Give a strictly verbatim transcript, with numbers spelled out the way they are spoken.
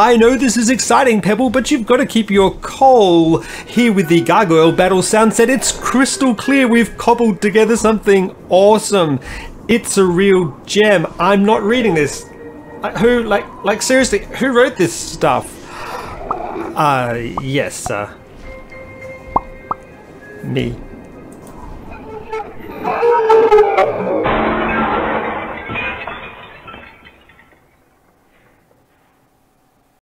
I know this is exciting, Pebble, but you've got to keep your coal. Here with the gargoyle battle sound set, it's crystal clear we've cobbled together something awesome. It's a real gem. I'm not reading this. Like, who, like, like seriously, who wrote this stuff? Uh, yes, uh, me.